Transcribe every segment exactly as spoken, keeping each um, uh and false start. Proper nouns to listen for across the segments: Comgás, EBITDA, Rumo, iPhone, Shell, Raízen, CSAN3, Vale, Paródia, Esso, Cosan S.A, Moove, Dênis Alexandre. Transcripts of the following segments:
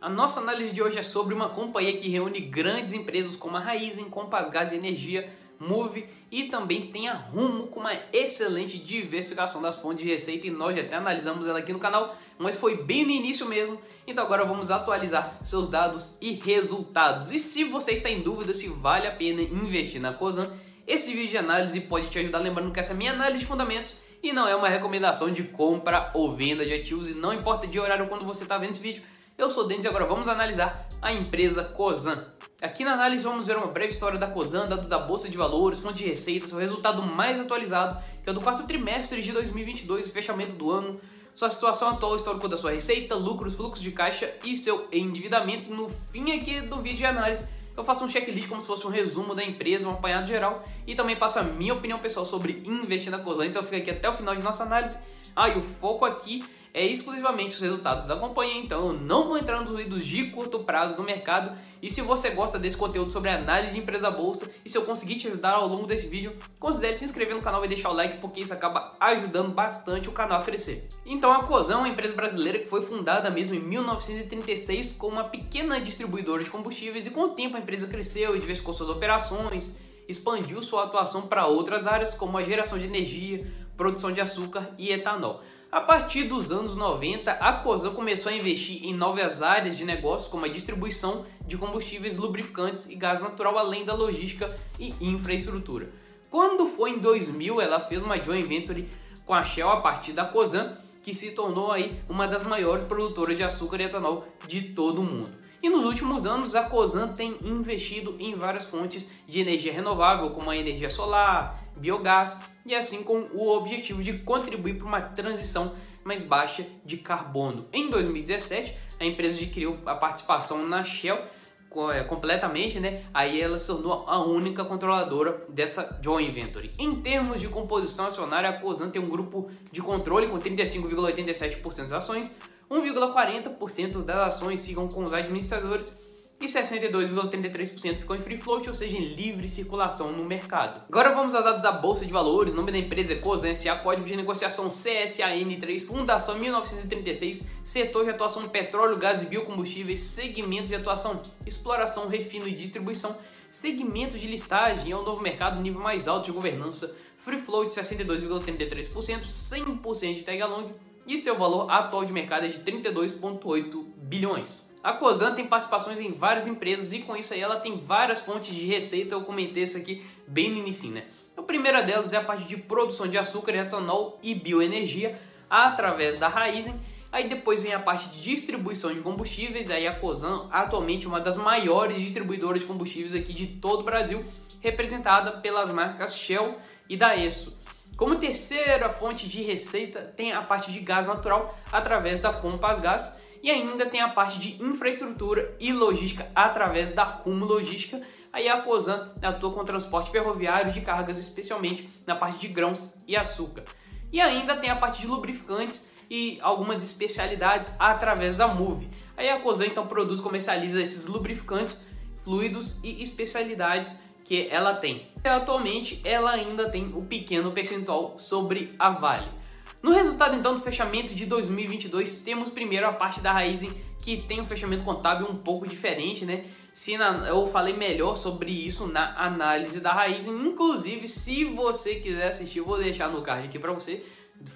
A nossa análise de hoje é sobre uma companhia que reúne grandes empresas como a Raízen, Comgás e Energia, Moove, e também tem a Rumo, com uma excelente diversificação das fontes de receita, e nós já até analisamos ela aqui no canal, mas foi bem no início mesmo. Então agora vamos atualizar seus dados e resultados. E se você está em dúvida se vale a pena investir na Cosan, esse vídeo de análise pode te ajudar, lembrando que essa é a minha análise de fundamentos e não é uma recomendação de compra ou venda de ativos, e não importa de horário quando você está vendo esse vídeo. Eu sou o Denis e agora vamos analisar a empresa Cosan. Aqui na análise vamos ver uma breve história da Cosan, dados da Bolsa de Valores, fonte de receita, seu resultado mais atualizado, que é do quarto trimestre de dois mil e vinte e dois, fechamento do ano, sua situação atual, histórico da sua receita, lucros, fluxo de caixa e seu endividamento. No fim aqui do vídeo de análise, eu faço um checklist como se fosse um resumo da empresa, um apanhado geral, e também passo a minha opinião pessoal sobre investir na Cosan. Então fica aqui até o final de nossa análise. Ah, e o foco aqui é exclusivamente os resultados da companhia, então eu não vou entrar nos ruídos de curto prazo do mercado. E se você gosta desse conteúdo sobre análise de empresa da bolsa, e se eu conseguir te ajudar ao longo desse vídeo, considere se inscrever no canal e deixar o like, porque isso acaba ajudando bastante o canal a crescer. Então a Cosan é uma empresa brasileira que foi fundada mesmo em mil novecentos e trinta e seis como uma pequena distribuidora de combustíveis, e com o tempo a empresa cresceu e diversificou suas operações, expandiu sua atuação para outras áreas como a geração de energia, produção de açúcar e etanol. A partir dos anos noventa, a Cosan começou a investir em novas áreas de negócio, como a distribuição de combustíveis, lubrificantes e gás natural, além da logística e infraestrutura. Quando foi em dois mil, ela fez uma joint venture com a Shell a partir da Cosan, que se tornou aí uma das maiores produtoras de açúcar e etanol de todo o mundo. E nos últimos anos, a Cosan tem investido em várias fontes de energia renovável, como a energia solar, biogás, e assim com o objetivo de contribuir para uma transição mais baixa de carbono. Em dois mil e dezessete, a empresa adquiriu a participação na Shell completamente, né? Aí ela se tornou a única controladora dessa joint venture. Em termos de composição acionária, a Cosan tem um grupo de controle com trinta e cinco vírgula oitenta e sete por cento das ações, um vírgula quarenta por cento das ações ficam com os administradores e sessenta e dois vírgula trinta e três por cento ficam em free float, ou seja, em livre circulação no mercado. Agora vamos aos dados da Bolsa de Valores. O nome da empresa é Cosan S A, código de negociação C S A N três, fundação mil novecentos e trinta e seis, setor de atuação petróleo, gás e biocombustíveis, segmento de atuação exploração, refino e distribuição, segmento de listagem é um novo mercado, nível mais alto de governança, free float sessenta e dois vírgula trinta e três por cento, cem por cento de tag along, e seu valor atual de mercado é de trinta e dois vírgula oito bilhões. A Cosan tem participações em várias empresas e com isso aí ela tem várias fontes de receita, eu comentei isso aqui bem no início, né? A primeira delas é a parte de produção de açúcar, etanol e bioenergia através da Raízen. Aí depois vem a parte de distribuição de combustíveis, aí a Cosan atualmente é uma das maiores distribuidoras de combustíveis aqui de todo o Brasil, representada pelas marcas Shell e da Esso. Como terceira fonte de receita, tem a parte de gás natural através da Comgás, e ainda tem a parte de infraestrutura e logística através da Rumo Logística. Aí a Cosan atua com transporte ferroviário de cargas, especialmente na parte de grãos e açúcar. E ainda tem a parte de lubrificantes e algumas especialidades através da Moove. Aí a Cosan então produz e comercializa esses lubrificantes, fluidos e especialidades que ela tem. Atualmente ela ainda tem um pequeno percentual sobre a Vale. No resultado então do fechamento de dois mil e vinte e dois, temos primeiro a parte da Raízen, que tem um fechamento contábil um pouco diferente, né? Se na, eu falei melhor sobre isso na análise da Raízen, inclusive se você quiser assistir, eu vou deixar no card aqui para você.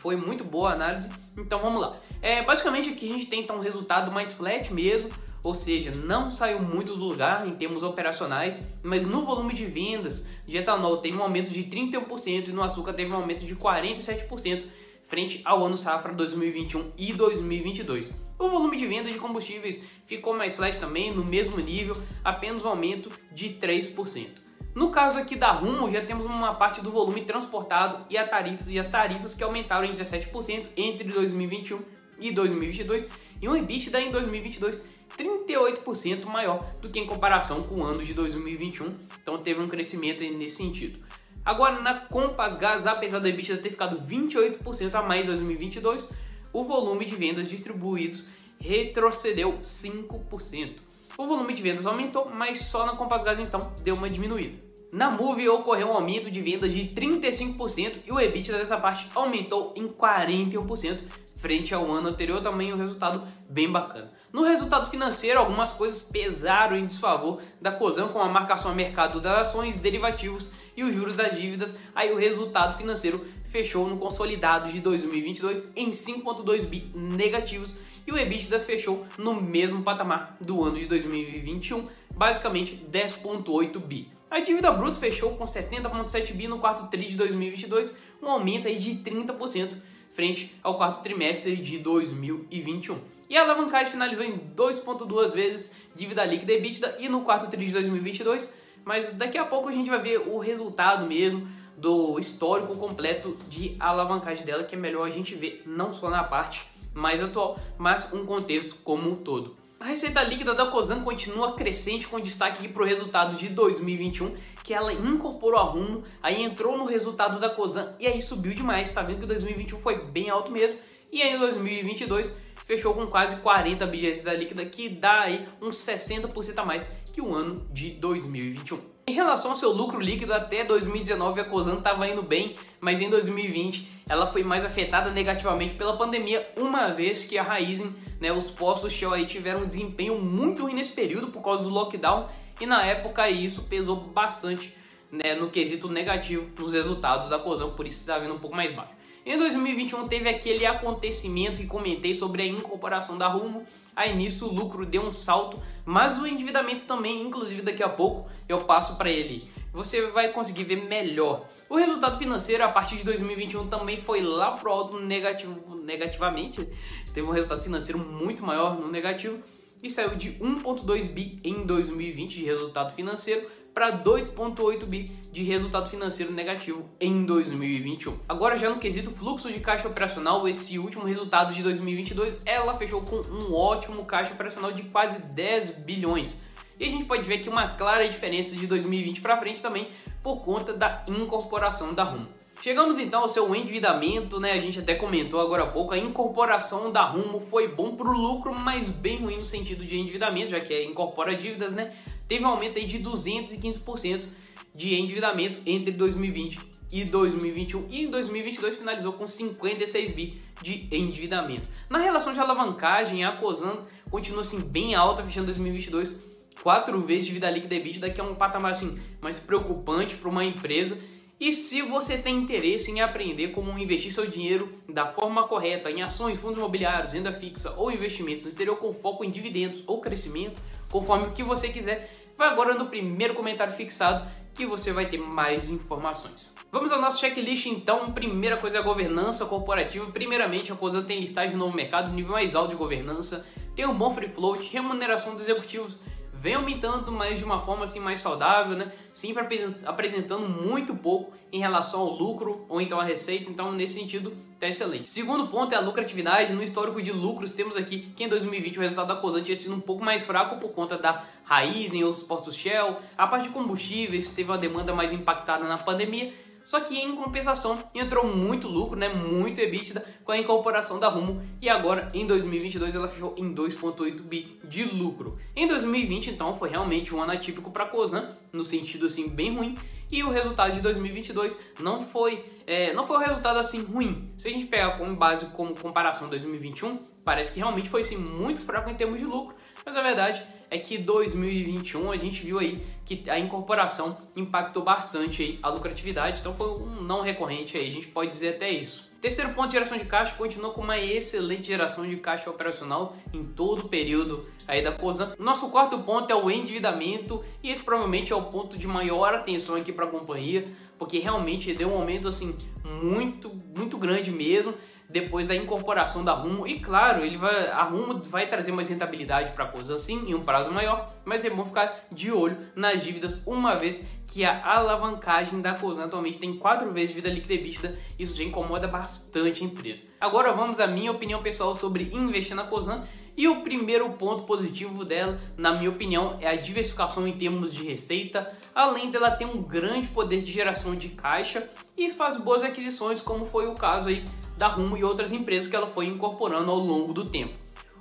Foi muito boa a análise, então vamos lá. É, basicamente aqui a gente tem então um resultado mais flat mesmo, ou seja, não saiu muito do lugar em termos operacionais, mas no volume de vendas de etanol teve um aumento de trinta e um por cento e no açúcar teve um aumento de quarenta e sete por cento frente ao ano safra dois mil e vinte e um e dois mil e vinte e dois. O volume de venda de combustíveis ficou mais flat também, no mesmo nível, apenas um aumento de três por cento. No caso aqui da Rumo, já temos uma parte do volume transportado e, a tarifa, e as tarifas que aumentaram em dezessete por cento entre dois mil e vinte e um e dois mil e vinte e dois, e um EBITDA em dois mil e vinte e dois trinta e oito por cento maior do que em comparação com o ano de dois mil e vinte e um, então teve um crescimento nesse sentido. Agora na Comgás, apesar do EBITDA ter ficado vinte e oito por cento a mais em dois mil e vinte e dois, o volume de vendas distribuídos retrocedeu cinco por cento. O volume de vendas aumentou, mas só na Comgás então deu uma diminuída. Na Moove ocorreu um aumento de vendas de trinta e cinco por cento e o EBITDA dessa parte aumentou em quarenta e um por cento frente ao ano anterior, também um resultado bem bacana. No resultado financeiro, algumas coisas pesaram em desfavor da Cosan, como a marcação a mercado das ações, derivativos e os juros das dívidas. Aí o resultado financeiro fechou no consolidado de dois mil e vinte e dois em cinco vírgula dois bi negativos e o EBITDA fechou no mesmo patamar do ano de dois mil e vinte e um, basicamente dez vírgula oito bi. A dívida bruta fechou com setenta vírgula sete bi no quarto tri de dois mil e vinte e dois, um aumento aí de trinta por cento frente ao quarto trimestre de dois mil e vinte e um. E a alavancagem finalizou em dois vírgula duas vezes dívida líquida EBITDA e no quarto tri de dois mil e vinte e dois, mas daqui a pouco a gente vai ver o resultado mesmo do histórico completo de alavancagem dela, que é melhor a gente ver não só na parte mais atual, mas um contexto como um todo. A receita líquida da Cosan continua crescente, com destaque para o resultado de dois mil e vinte e um, que ela incorporou a Rumo, aí entrou no resultado da Cosan e aí subiu demais. Tá vendo que dois mil e vinte e um foi bem alto mesmo, e aí em dois mil e vinte e dois fechou com quase quarenta bi de receita líquida, que dá aí uns sessenta por cento a mais que o ano de dois mil e vinte e um. Em relação ao seu lucro líquido, até dois mil e dezenove a Cosan estava indo bem, mas em dois mil e vinte ela foi mais afetada negativamente pela pandemia, uma vez que a Raízen, né, os postos Shell aí tiveram um desempenho muito ruim nesse período por causa do lockdown, e na época isso pesou bastante, né, no quesito negativo nos resultados da Cosan, por isso está vindo um pouco mais baixo. Em dois mil e vinte e um teve aquele acontecimento que comentei sobre a incorporação da Rumo, aí nisso o lucro deu um salto, mas o endividamento também, inclusive daqui a pouco eu passo para ele. Você vai conseguir ver melhor. O resultado financeiro a partir de dois mil e vinte e um também foi lá pro alto negativo, negativamente, teve um resultado financeiro muito maior no negativo e saiu de um vírgula dois bi em dois mil e vinte de resultado financeiro para dois vírgula oito bi de resultado financeiro negativo em dois mil e vinte e um. Agora já no quesito fluxo de caixa operacional, esse último resultado de dois mil e vinte e dois, ela fechou com um ótimo caixa operacional de quase dez bilhões. E a gente pode ver aqui uma clara diferença de dois mil e vinte para frente também por conta da incorporação da Rumo. Chegamos então ao seu endividamento, né? A gente até comentou agora há pouco, a incorporação da Rumo foi bom para o lucro, mas bem ruim no sentido de endividamento, já que incorpora dívidas, né? Teve um aumento aí de duzentos e quinze por cento de endividamento entre dois mil e vinte e dois mil e vinte e um, e em dois mil e vinte e dois finalizou com cinquenta e seis bi de endividamento. Na relação de alavancagem, a Cosan continua assim bem alta, fechando dois mil e vinte e dois quatro vezes dívida líquida EBITDA, que é um patamar assim mais preocupante para uma empresa. E se você tem interesse em aprender como investir seu dinheiro da forma correta em ações, fundos imobiliários, renda fixa ou investimentos no exterior com foco em dividendos ou crescimento, conforme o que você quiser, vai agora no primeiro comentário fixado que você vai ter mais informações. Vamos ao nosso checklist então. Primeira coisa é a governança corporativa. Primeiramente, a Cosan tem listagem no novo mercado, nível mais alto de governança, tem um bom free float, remuneração dos executivos vem aumentando, mas de uma forma assim mais saudável, né? Sempre apresentando muito pouco em relação ao lucro ou então à receita, então nesse sentido tá excelente. Segundo ponto é a lucratividade. No histórico de lucros temos aqui que em dois mil e vinte o resultado da Cosan tinha sido um pouco mais fraco por conta da Raízen, os portos Shell, a parte de combustíveis teve uma demanda mais impactada na pandemia, só que em compensação entrou muito lucro, né? Muito EBITDA com a incorporação da Rumo, e agora em dois mil e vinte e dois ela fechou em dois vírgula oito bi de lucro. Em dois mil e vinte então foi realmente um ano atípico para a Cosan, no sentido assim bem ruim, e o resultado de dois mil e vinte e dois não foi é, não foi um resultado assim ruim. Se a gente pegar como base como comparação dois mil e vinte e um, parece que realmente foi assim muito fraco em termos de lucro, mas a verdade é que dois mil e vinte e um a gente viu aí que a incorporação impactou bastante aí a lucratividade, então foi um não recorrente aí, a gente pode dizer até isso. Terceiro ponto, geração de caixa, continua com uma excelente geração de caixa operacional em todo o período aí da Cosan. Nosso quarto ponto é o endividamento, e esse provavelmente é o ponto de maior atenção aqui para a companhia, porque realmente deu um aumento assim muito, muito grande mesmo, depois da incorporação da Rumo, e claro, ele vai, a Rumo vai trazer mais rentabilidade para a Cosan assim, em um prazo maior, mas é bom ficar de olho nas dívidas, uma vez que a alavancagem da Cosan atualmente tem quatro vezes dívida líquida EBITDA, isso já incomoda bastante a empresa. Agora vamos à minha opinião pessoal sobre investir na Cosan, e o primeiro ponto positivo dela, na minha opinião, é a diversificação em termos de receita, além dela ter um grande poder de geração de caixa e faz boas aquisições, como foi o caso aí da Rumo e outras empresas que ela foi incorporando ao longo do tempo.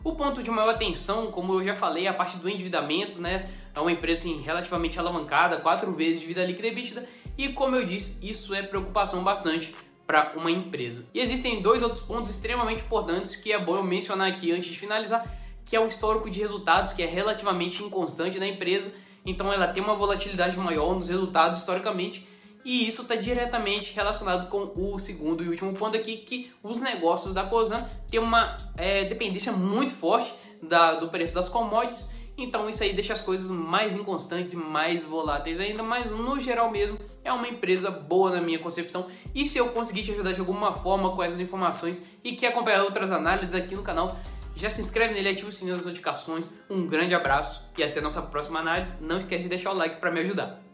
O ponto de maior atenção, como eu já falei, é a parte do endividamento, né? É uma empresa assim, relativamente alavancada, quatro vezes dívida líquida EBITDA, e como eu disse, isso é preocupação bastante para uma empresa. E existem dois outros pontos extremamente importantes que é bom eu mencionar aqui antes de finalizar, que é o histórico de resultados, que é relativamente inconstante da empresa, então ela tem uma volatilidade maior nos resultados historicamente, e isso está diretamente relacionado com o segundo e último ponto aqui, que os negócios da Cosan têm uma é, dependência muito forte da, do preço das commodities, então isso aí deixa as coisas mais inconstantes e mais voláteis ainda, mas no geral mesmo é uma empresa boa na minha concepção, e se eu conseguir te ajudar de alguma forma com essas informações e quer acompanhar outras análises aqui no canal, já se inscreve nele, ativa o sininho das notificações, um grande abraço e até a nossa próxima análise, não esquece de deixar o like para me ajudar.